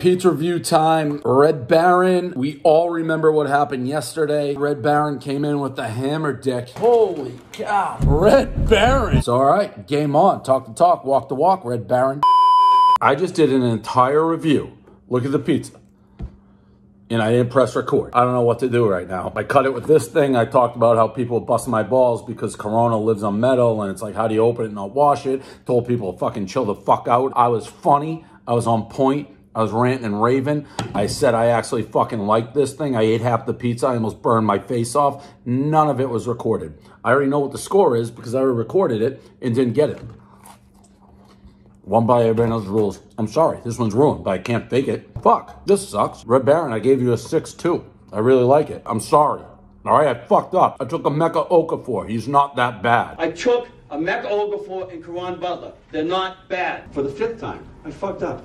Pay-per-view time, Red Baron. We all remember what happened yesterday. Red Baron came in with the hammer dick. Holy cow, Red Baron. It's all right, game on. Talk the talk, walk the walk, Red Baron. I just did an entire review. Look at the pizza. And I didn't press record. I don't know what to do right now. I cut it with this thing. I talked about how people bust my balls because Corona lives on metal and it's like, how do you open it and not wash it? Told people to fucking chill the fuck out. I was funny. I was on point. I was ranting and raving. I said I actually fucking liked this thing. I ate half the pizza. I almost burned my face off. None of it was recorded. I already know what the score is because I already recorded it and didn't get it. One by everyone else's rules. I'm sorry, this one's ruined, but I can't fake it. Fuck, this sucks. Red Baron, I gave you a 6-2. I really like it. I'm sorry. All right, I fucked up. I took a Mecca Okafor. He's not that bad. I took a Mecca Okafor and Karan Butler. They're not bad. For the 5th time, I fucked up.